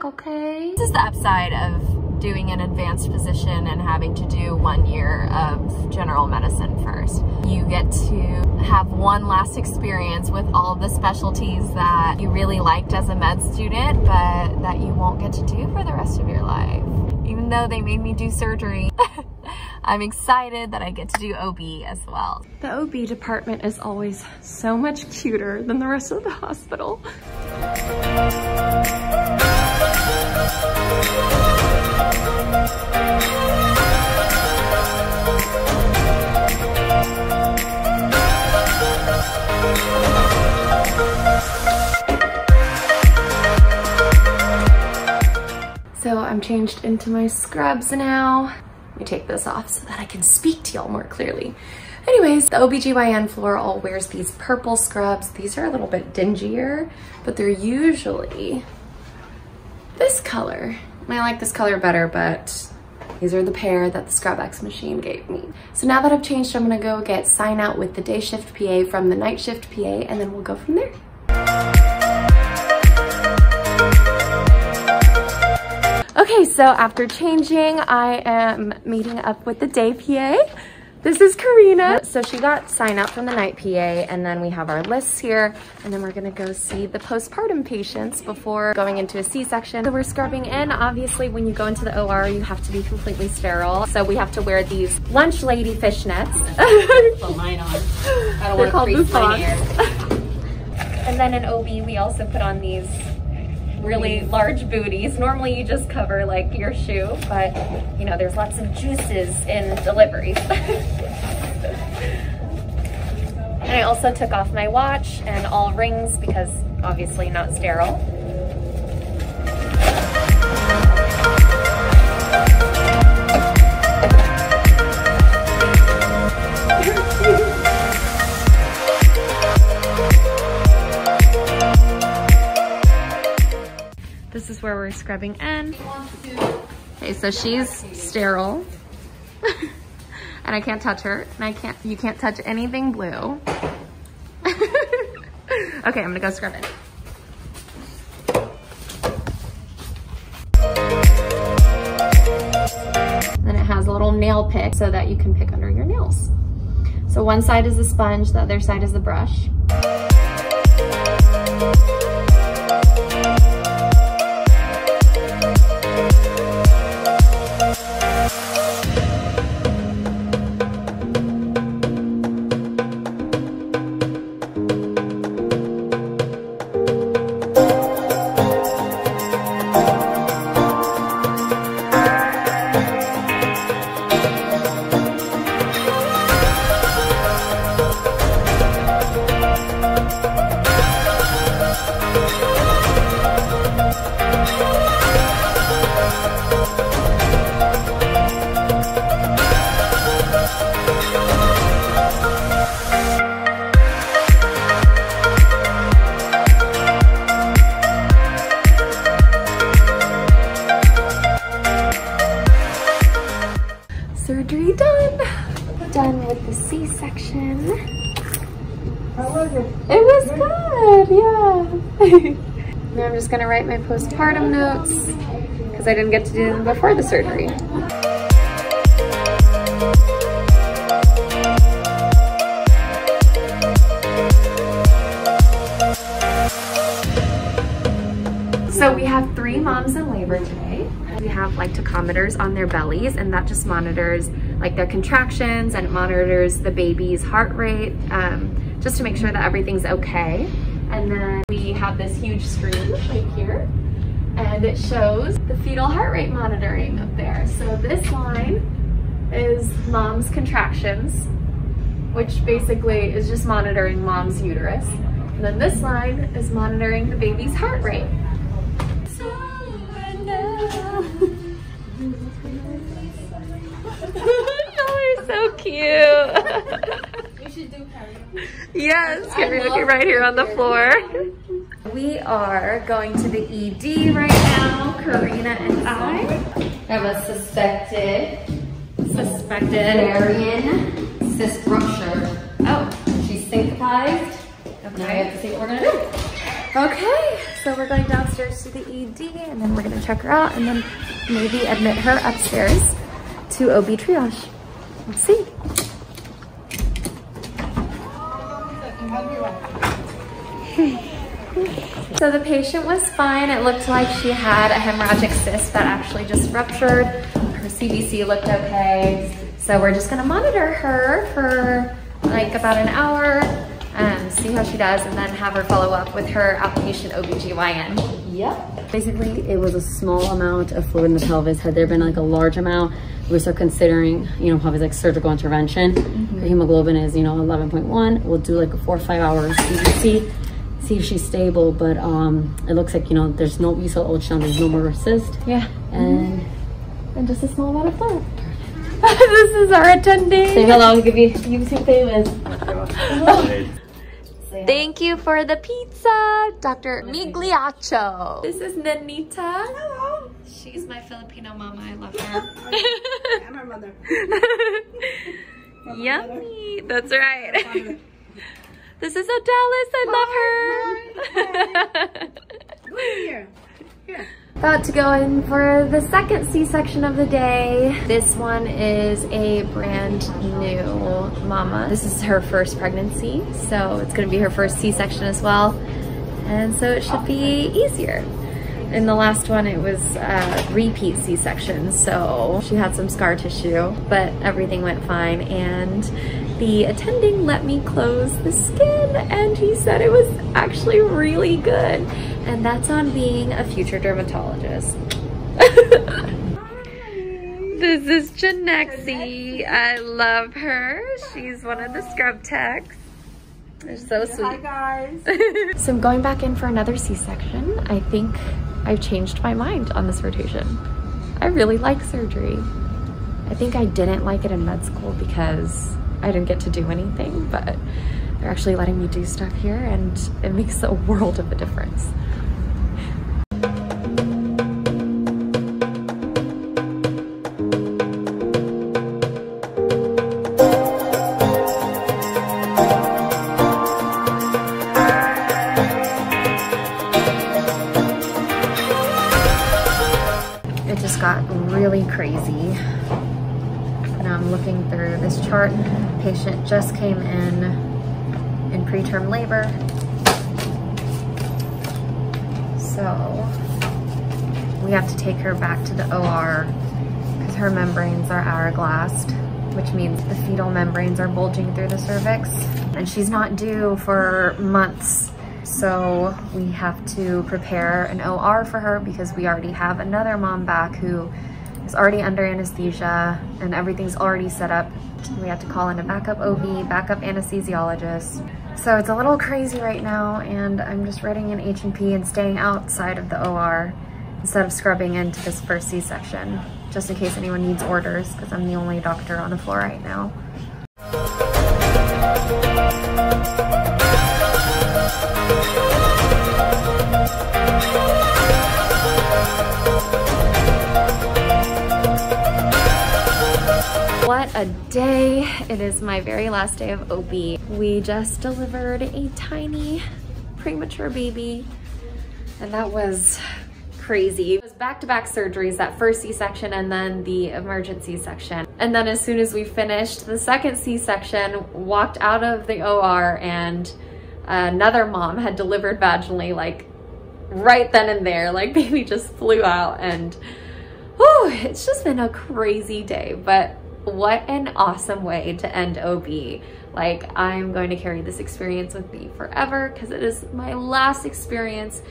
back, okay? This is the upside of doing an advanced physician and having to do 1 year of general medicine first. You get to have one last experience with all the specialties that you really liked as a med student, but that you won't get to do for the rest of your life. Even though they made me do surgery, I'm excited that I get to do OB as well. The OB department is always so much cuter than the rest of the hospital. So I'm changed into my scrubs now. Let me take this off so that I can speak to y'all more clearly. Anyways, the OBGYN floor all wears these purple scrubs. These are a little bit dingier, but they're usually this color. And I like this color better, but these are the pair that the ScrubX machine gave me. So now that I've changed, I'm gonna go get sign out with the day shift PA from the night shift PA, and then we'll go from there. Okay, so after changing, I am meeting up with the day PA. This is Karina. So she got sign out from the night PA, and then we have our lists here, and then we're gonna go see the postpartum patients before going into a C-section. So we're scrubbing in. Obviously, when you go into the OR, you have to be completely sterile. So we have to wear these lunch lady fishnets. Put mine on. I don't want to freeze my hair. And then in OB, we also put on these really large booties. Normally you just cover like your shoe, but you know, there's lots of juices in deliveries. And I also took off my watch and all rings because obviously not sterile. This is where we're scrubbing in. Okay, so she's sterile. And I can't touch her. And you can't touch anything blue. Okay, I'm gonna go scrub in. Then it has a little nail pick so that you can pick under your nails. So one side is the sponge, the other side is the brush. Surgery done. Done with the C-section. How was it? It was good, yeah. Now I'm just gonna write my postpartum notes because I didn't get to do them before the surgery. So we have 3 moms in labor today. We have like tachometers on their bellies, and that just monitors like their contractions, and it monitors the baby's heart rate just to make sure that everything's okay. And then we have this huge screen right here, and it shows the fetal heart rate monitoring up there. So this line is mom's contractions, which basically is just monitoring mom's uterus. And then this line is monitoring the baby's heart rate. You're so cute. We should do karaoke. Yes, karaoke right here on the floor. We are going to the ED right now, Karina and I. Have a suspected ovarian cyst rupture. Oh, she's synthesized. Okay. Now we have to see what we're gonna do. Okay, so we're going downstairs to the ED and then we're gonna check her out and then maybe admit her upstairs to OB triage. Let's see. So the patient was fine. It looked like she had a hemorrhagic cyst that actually just ruptured. Her CBC looked okay. So we're just gonna monitor her for like about an hour, see how she does, and then have her follow up with her outpatient OBGYN. Yep. Basically, it was a small amount of fluid in the pelvis. Had there been like a large amount, we would start considering, you know, probably like surgical intervention. Mm-hmm. Her hemoglobin is, you know, 11.1. We'll do like a 4 or 5 hour CBC, see if she's stable. But it looks like, you know, there's no, we saw ultrasound, there's no more cyst. Yeah. And mm-hmm. And just a small amount of fluid. This is our attendee. Say hello. Give you some favors. Thank you for the pizza, Dr. Migliaccio. This is Nanita. Hello. She's my Filipino mama. I love her. I'm her mother. Yummy. Mother. That's right. This is Odalis. I love her. Here. Here. About to go in for the second C-section of the day. This one is a brand new mama. This is her first pregnancy, so it's gonna be her first C-section as well. And so it should be easier. In the last one, it was a repeat C-section, so she had some scar tissue, but everything went fine. And the attending let me close the skin, and he said it was actually really good. And that's on being a future dermatologist. This is Genexi. I love her. She's one of the scrub techs. They're so sweet. Hi, guys. So I'm going back in for another C-section. I think I've changed my mind on this rotation. I really like surgery. I think I didn't like it in med school because I didn't get to do anything, but they're actually letting me do stuff here and it makes a world of a difference. Crazy. Now I'm looking through this chart. The patient just came in preterm labor. So we have to take her back to the OR because her membranes are hourglassed, which means the fetal membranes are bulging through the cervix. And she's not due for months. So we have to prepare an OR for her because we already have another mom back who is already under anesthesia and everything's already set up. We have to call in a backup OB, backup anesthesiologist. So it's a little crazy right now and I'm just writing an H&P and staying outside of the OR instead of scrubbing into this first C-section, just in case anyone needs orders because I'm the only doctor on the floor right now. What a day. It is my very last day of OB. We just delivered a tiny premature baby and that was crazy. It was back-to-back surgeries, that first C-section and then the emergency section. And then as soon as we finished the second C-section, walked out of the OR and another mom had delivered vaginally like right then and there, like baby just flew out and whew, it's just been a crazy day, but what an awesome way to end OB. Like, I'm going to carry this experience with me forever because it is my last experience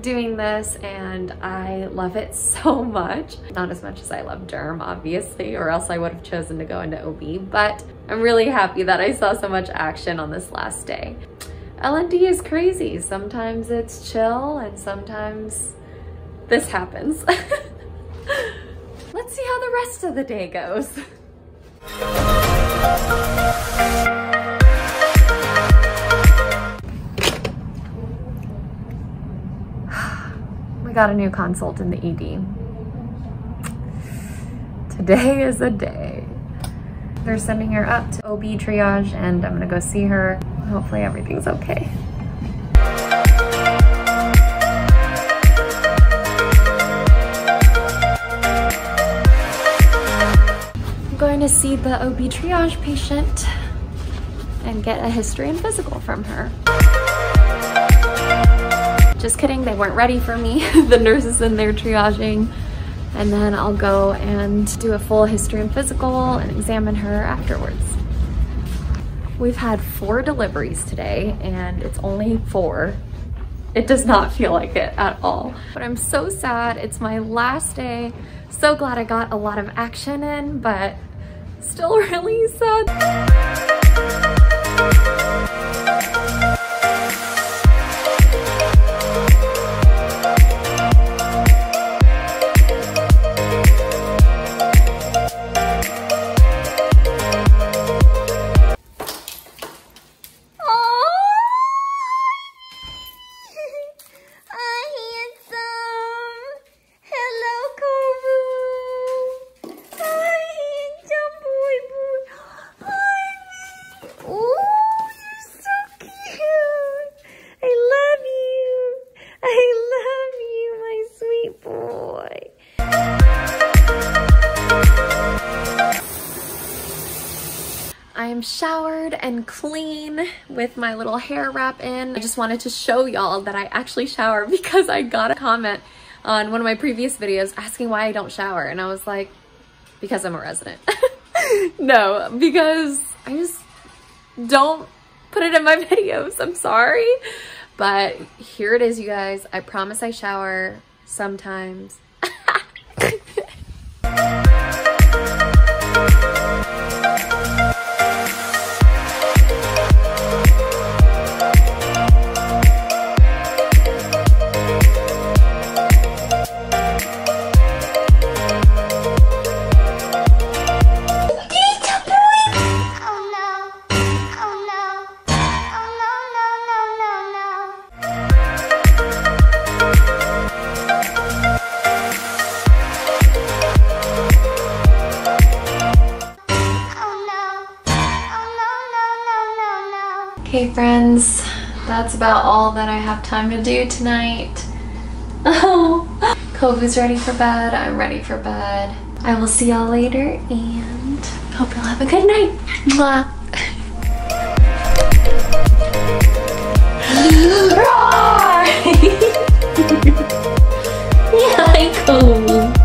doing this and I love it so much. Not as much as I love derm, obviously, or else I would have chosen to go into OB, but I'm really happy that I saw so much action on this last day. L&D is crazy. Sometimes it's chill and sometimes this happens. Let's see how the rest of the day goes. We got a new consult in the ED. Today is a day. They're sending her up to OB triage and I'm gonna go see her. Hopefully everything's okay. I'm going to see the OB triage patient and get a history and physical from her. Just kidding, they weren't ready for me. The nurse is in there triaging. And then I'll go and do a full history and physical and examine her afterwards. We've had 4 deliveries today and it's only 4. It does not feel like it at all. But I'm so sad, it's my last day. So glad I got a lot of action in, but still really sad. I'm showered and clean with my little hair wrap in. I just wanted to show y'all that I actually shower because I got a comment on one of my previous videos asking why I don't shower, and I was like, because I'm a resident. No, because I just don't put it in my videos, I'm sorry. But here it is, you guys. I promise I shower sometimes. Okay friends, that's about all that I have time to do tonight. Oh, Kovu's ready for bed, I'm ready for bed. I will see y'all later and hope you'll have a good night. Mwah. Roar! Yeah, Kovu.